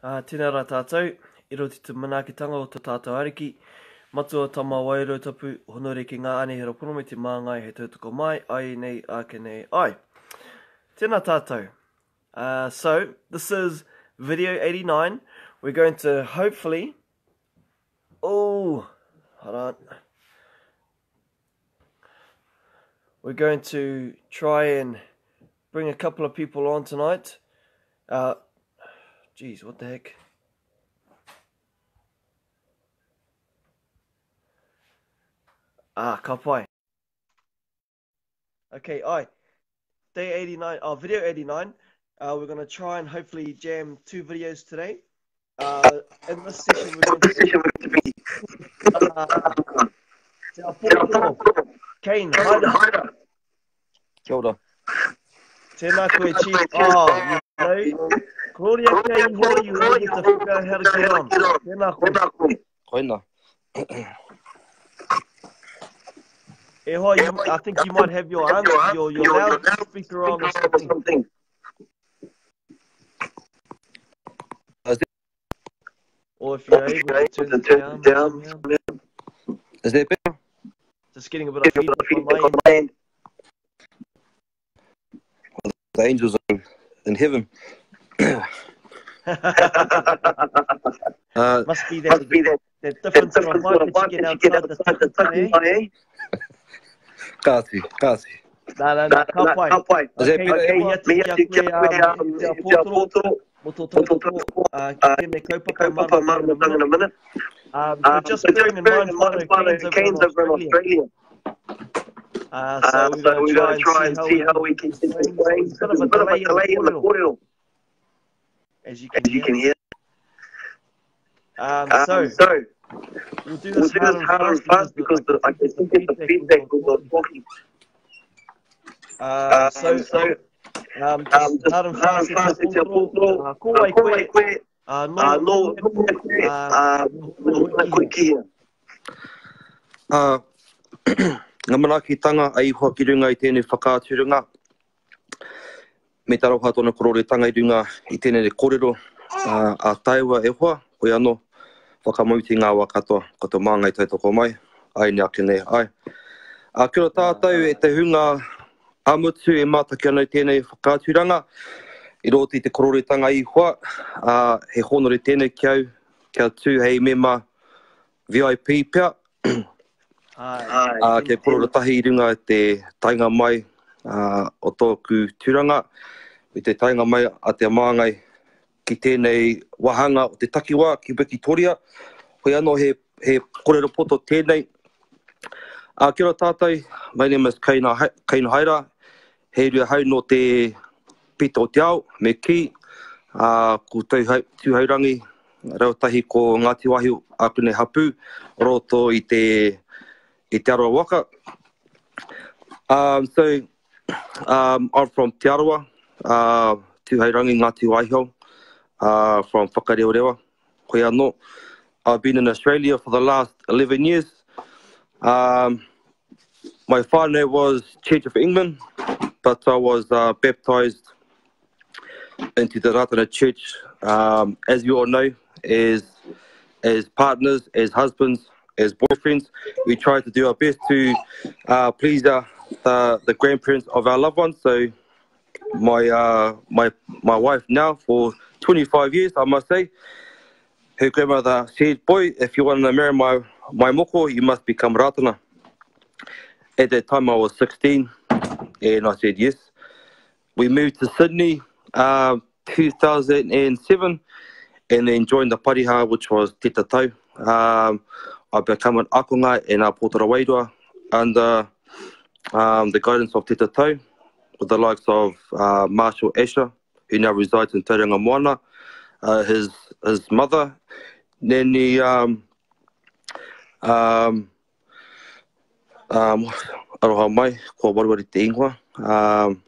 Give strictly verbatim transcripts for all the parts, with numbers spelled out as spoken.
Uh, tēnā rā tātou, e roti te manaakitanga o te tātou ariki, matua tama wairua tapu, honore ki ngā anehera pono me te māngai hei tautoko mai, ai nei, ake nei, ai. Tēnā tātou. Uh, so, this is video eighty-nine. We're going to hopefully... Oh, hold on. We're going to try and bring a couple of people on tonight. Uh, geez, what the heck? Ah, kapai. Okay, aye. Day eighty-nine, oh, video eighty-nine. Uh, we're going to try and hopefully jam two videos today. Uh, in this session, we're going to be uh, Te Apōtoro, Kaina Hira. Kia ora. Tēnā koe, Chief. Oh, you know, Gloria Kaina Hira, you know, you have to figure out how to get on. Tēnā koe. Koina. E hoi, you, I think you might have your answer, your, your loudspeaker on or something. Or if you're able to turn it down, down, down. Is that better? Just getting a bit of feedback, feedback on my end. Well, the angels are in heaven. uh, must be that, must be that, that difference that of mind that you get outside the tucking way. Kāti, kāti. Nā, nā, nā, kāpai. Kāpai. Is that better? Um, so just bearing in mind the canes over in Australia. Uh, so uh, so we're going to try and see how we can see things. Sort of a delay in the coil, as you can hear. Um, so, so we'll do this hard and fast because I can still get the feedback when we're talking. Uh, so, so. Um, um, the hard and fast, fast te Apōtoro, uh, kōwai koe, koe uh, no, uh, no, no, uh, no, no koe kia. Uh, ngā manaakitanga ai hoa ki runga i tēnei whakāturunga. Me taroha tōna kororetanga i runga i tēnei kōrero uh, a Taiwa e hoa, Koyano, whakamauti ngā wā katoa, kato māngai tautoko mai, ai ni ake nei, ai. Uh, kia ora tātou e te hunga Amutu e mātaki ana i tēnei whakāturanga, i roti te kororetanga i hoa, uh, he honore tēnei kiau, kia tū hei mema V I P pia. uh, kia korotahi i runga te tainga mai uh, o tōku tūranga, i te tainga mai a te māngai ki tēnei wahanga o te takiwā ki Wikitoria. Hoi anō he, he kōrero poto tēnei. Uh, kia ora tātou, my name is Kaina Hira. Hei rua hau no te pita o te ao, me ki, uh, ko tūhaurangi, rautahi ko Ngāti Waiho āpune hapu, roto i te, i te Arawa waka. Um, so, um, I'm from Te Arawa, uh, tūhaurangi Ngāti Waiho, uh, from Whakareorewa, Koyano. I've been in Australia for the last eleven years. Um, my father was Church of England, but I was uh, baptised into the Ratana Church, um, as you all know, as, as partners, as husbands, as boyfriends. We try to do our best to uh, please uh, the, the grandparents of our loved ones. So my, uh, my, my wife now for twenty-five years, I must say, her grandmother said, boy, if you want to marry my My moko, you must become Ratana. At that time I was sixteen and I said yes. We moved to Sydney uh, two thousand seven and then joined the Pariha, which was Te Tatau. Um, I became an akonga and Apōtoro Wairua under um, the guidance of Te Tatau with the likes of uh, Marshall Esher, who now resides in Tauranga Moana, uh, his, his mother, Nene, um, Um, um, aroha mai, kua warwari te ingoa. Um,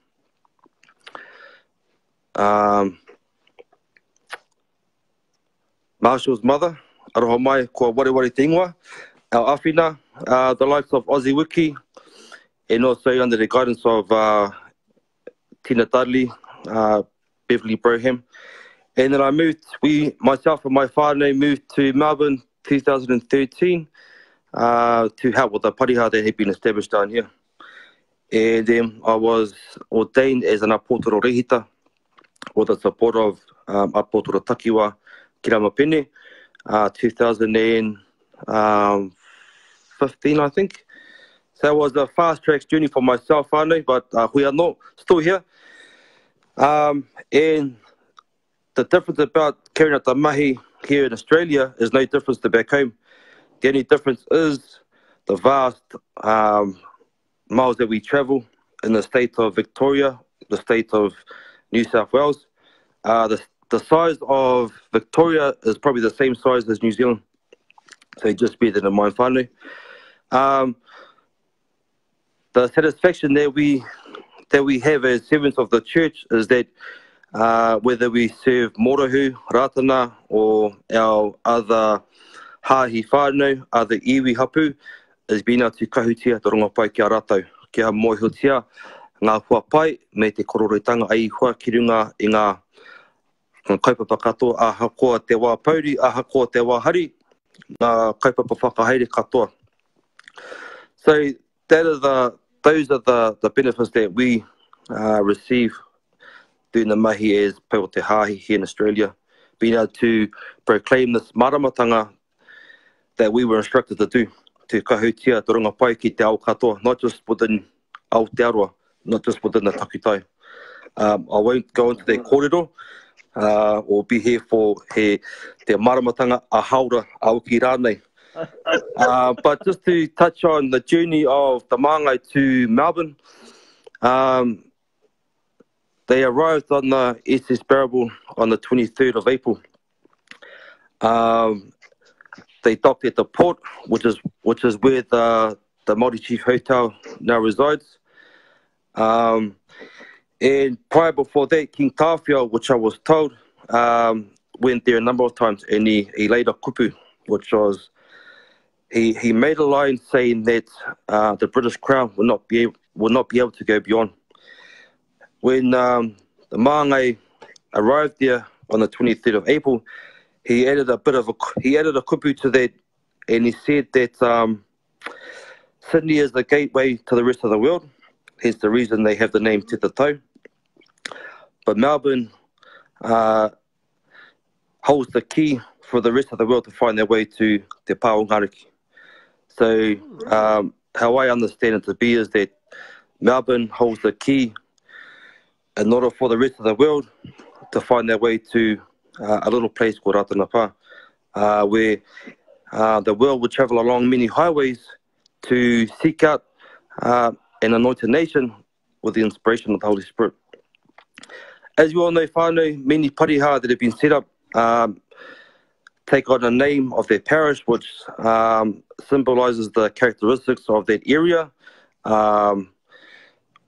um, Marshall's mother, aroha mai, kua warwari te ingoa. Our Afina, uh, the likes of Aussie Wiki, and also under the guidance of uh, Tina Dudley, uh, Beverly Braham, And then I moved, we, myself and my whānau moved to Melbourne two thousand thirteen uh, to help with the pariha that had been established down here. And then um, I was ordained as an Apōtoro Rehita with the support of um, Apōtoro Takiwa Kiramapene, uh, two thousand fifteen, I think. So that was a fast track journey for myself, whānau, but uh, we are not still here. Um, and the difference about carrying out the mahi here in Australia is no difference to back home. The only difference is the vast um, miles that we travel in the state of Victoria, the state of New South Wales. Uh, the, the size of Victoria is probably the same size as New Zealand. So just bear that in mind, whānau. Um, the satisfaction that we, that we have as servants of the church is that Uh, whether we serve Morohu, Ratana, or our other hāhi whānau, other iwi hapu, is being able to kahutia te ronga pai ki a rātou. Kia moehotia ngā hua pai me te kororetanga ai hua ki runga i ngā kaupapa katoa ahakoa te wā pauri, ahakoa te wā hari, ngā kaupapa whakahaere katoa. So that are the, those are the, the benefits that we uh, receive doing the mahi as Peo Te Hāhi here in Australia, being able to proclaim this maramatanga that we were instructed to do, to kahutia te ronga pai ki te ao katoa, not just within Aotearoa, not just within the Takutai. Um, I won't go into that corridor, uh, or be here for he, te maramatanga a haura aoki rānei. Uh, but just to touch on the journey of the māngai to Melbourne, um, they arrived on the S S Barable on the twenty-third of April. Um, they docked at the port, which is which is where the the Māori Chief Hotel now resides. Um, and prior before that, King Tāwhia, which I was told, um, went there a number of times, and he, he laid a kupu, which was he he made a line saying that uh, the British Crown would not be would not be able to go beyond. When um, the Māngai arrived there on the twenty-third of April, he added a bit of a, he added a kupu to that, and he said that um, Sydney is the gateway to the rest of the world. Hence the reason they have the name Te Tatau. But Melbourne uh, holds the key for the rest of the world to find their way to Te Pāo Ngāriki. So um, how I understand it to be is that Melbourne holds the key in order for the rest of the world to find their way to uh, a little place called Ratanapa, uh, where uh, the world would travel along many highways to seek out uh, an anointed nation with the inspiration of the Holy Spirit. As you all know, whānau, many pariha that have been set up um, take on the name of their parish, which um, symbolises the characteristics of that area. Um,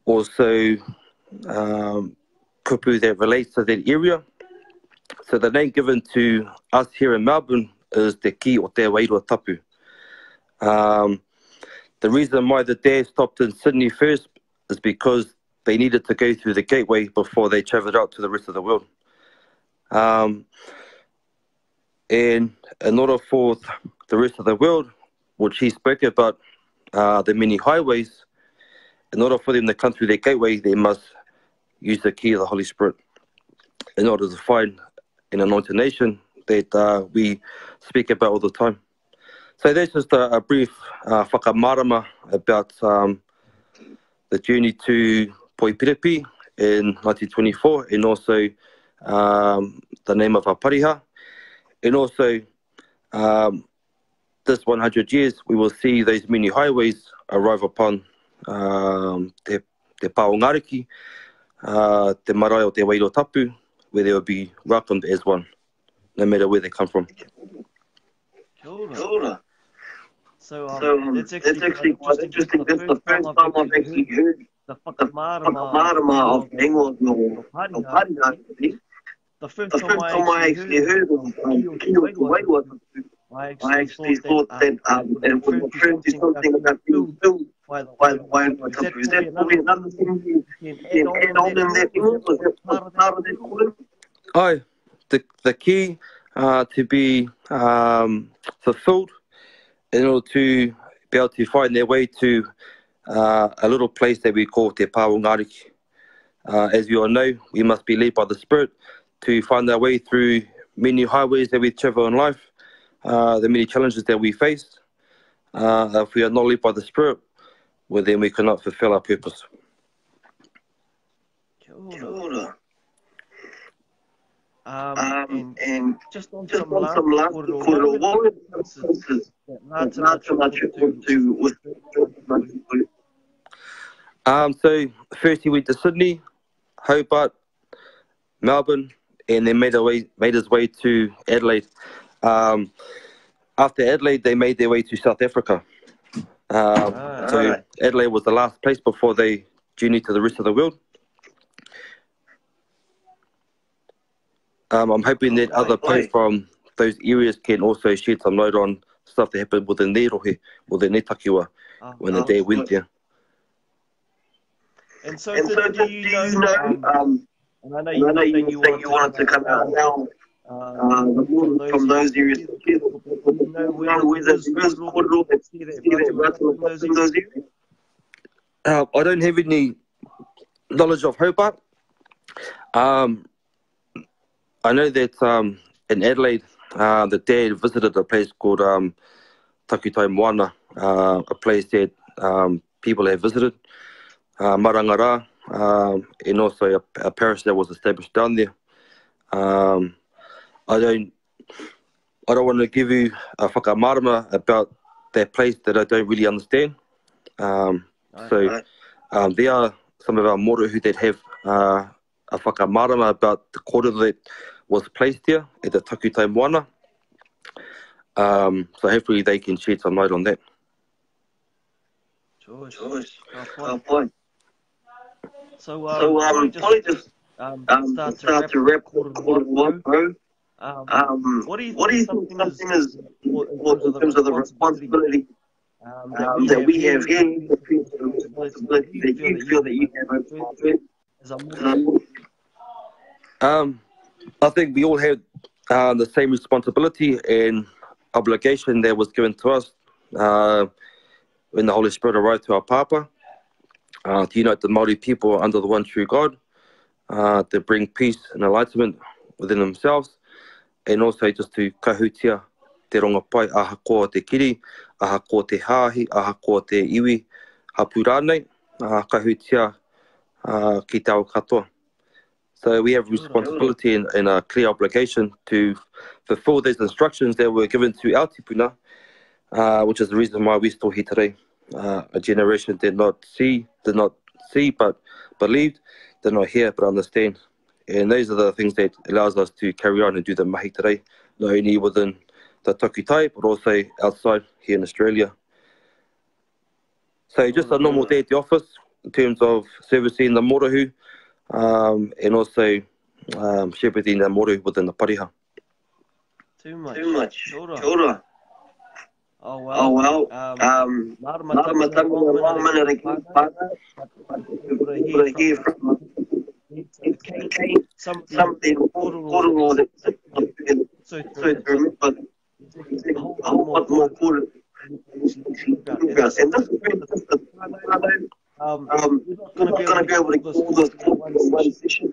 also, Um, kupu that relates to that area. So the name given to us here in Melbourne is Te Ki o Te Wairua Tapu. Um, the reason why the dad stopped in Sydney first is because they needed to go through the gateway before they travelled out to the rest of the world. Um, and in order for the rest of the world, which he spoke about, uh, the many highways, in order for them to come through their gateway, they must use the key of the Holy Spirit in order to find an anointed nation that uh, we speak about all the time. So that's just a, a brief uh, whakamarama about um, the journey to Poipirepi in nineteen twenty-four, and also um, the name of our pariha. And also, um, this one hundred years, we will see those many highways arrive upon um, Te, te Pāo Ngāriki, Uh, te marae o te wairua tapu, where they will be welcomed as one, no matter where they come from. Kia ora. Kia ora. So, um, so um, that's actually, that's actually just interesting. That's the first time I've actually heard the whakamarama of England or Pāriha. The first time I actually heard of Ki o Te Wairua Tapu, I actually thought that um, it was referring to something about being filled by the Wairua Tapu. Is that probably another thing you can add on in that? Is that part of that? Aye, the, the key uh, to be um, fulfilled in order to be able to find their way to uh, a little place that we call Te Pāo Ngāriki. Uh, as you all know, we must be led by the Spirit to find our way through many highways that we travel in life, uh, the many challenges that we face. Uh, if we are not led by the Spirit, well, then we cannot fulfill our purpose. Kia ora. Um, um, and, and just on just some last kōrero instances that Ratana do with Um, so, first he went to Sydney, Hobart, Melbourne, and then made, away, made his way to Adelaide. Um, after Adelaide, they made their way to South Africa. Um, ah, so, right. Adelaide was the last place before they journeyed to the rest of the world. Um, I'm hoping that other posts from those areas can also shed some light on stuff that happened within their rohe, within their takiwa, oh, when oh, they went good. there. And so, and so do you know, know um, and I know you, I know you, you think you wanted to come out now um, from, those from those areas, areas you know where there's Muslim that's here in those areas? Uh, I don't have any knowledge of Hobart. Um, I know that um, in Adelaide, uh, the dad visited a place called um, Takutai Moana, uh, a place that um, people have visited. Uh, Marangara, um, and also a, a parish that was established down there. Um, I don't, I don't want to give you a whakamarama about that place that I don't really understand. Um, no, so no. Um, there are some of our Māori who that have uh, a whakamarama about the kōrero that was placed there at the Takutai Moana. Um, so hopefully they can shed some light on that. George, George. Oh, boy. So, um, so um, probably just, just um, start, start to wrap quarter through. Um, what do you think something is in terms of the responsibility um, that, um, that we have here? Do you feel that you have responsibility? Um, I think we all have uh, the same responsibility and obligation that was given to us uh, when the Holy Spirit arrived to our papa. Uh, to unite the Māori people under the one true God, uh, to bring peace and enlightenment within themselves, and also just to kahutia te rongapai, aha koa te kiri, aha koa te hāhi, aha koa te iwi, hapu rānei, uh, kahutia uh, ki tāu katoa. So we have responsibility and, and a clear obligation to fulfill these instructions that were given to our tipuna, uh, which is the reason why we're still here today. Uh, a generation did not see, did not see, but believed, did not hear, but understand. And these are the things that allows us to carry on and do the mahi today, not only within the Takutai, but also outside here in Australia. So just a normal day at the office in terms of servicing the morohu, um, and also um, shepherding the morohu within the pariha. Too much. Too much. Kia ora. Kia ora. Oh well, oh, well. Um, um, one minute again, we'll hear from something kōrero that so to remember a whole lot more kōrero. And this is um, we're not going to be able to do all this in one session.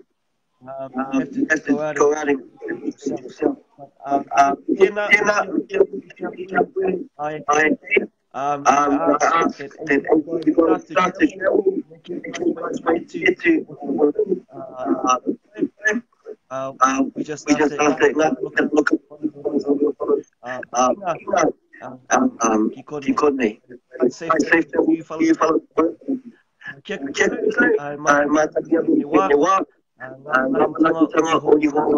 Um, um, have to, have to go, out go out and do it yourself. Um, um, Tina, I, I um, asked that everybody got to show to uh, uh, we just we just asked that look at look at uh, um, um, he called me. I saved you fellow. I might have given you And I'm not telling you what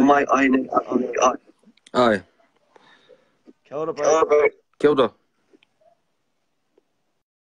my eye. Aye. Kia ora, bro. Kia ora.